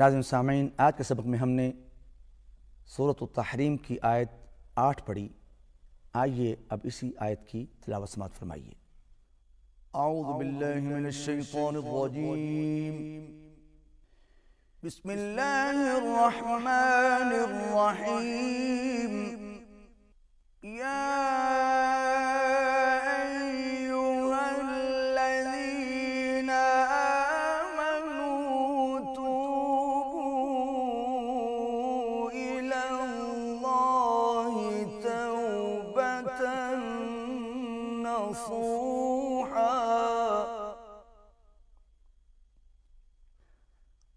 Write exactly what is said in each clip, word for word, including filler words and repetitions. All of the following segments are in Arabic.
ناظرین سامعین، آج کے سبق میں ہم نے سورۃ التحریم کی آیت آٹھ پڑھی۔ آئیے اب اسی آیت کی تلاوت سماعت فرمائیے۔ اعوذ باللہ من الشیطان الرجیم، بسم اللہ الرحمن الرحیم، یا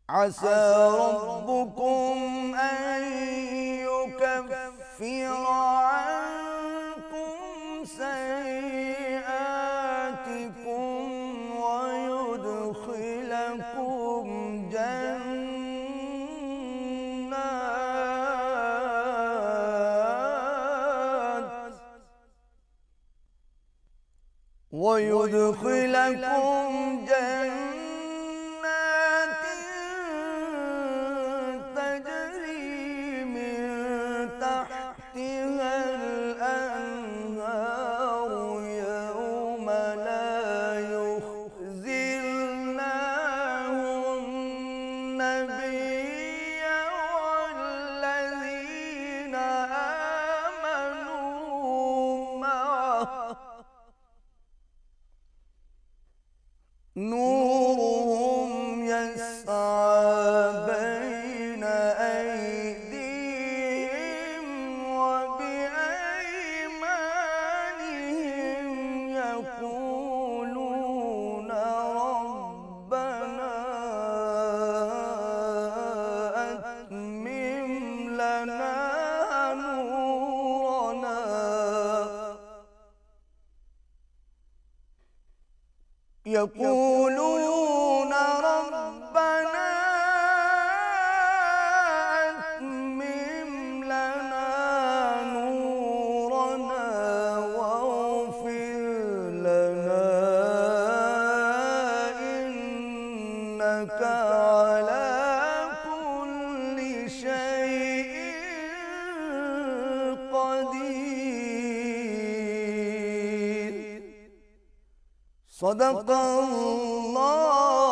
عسى ربكم أن يكفر عنكم سيئاتكم ويدخلكم جنات ويدخلكم جنات نورهم يسعى بين أيديهم وبأيمانهم يقولون ربنا أتمم لنا نورنا يقول صدق اللہ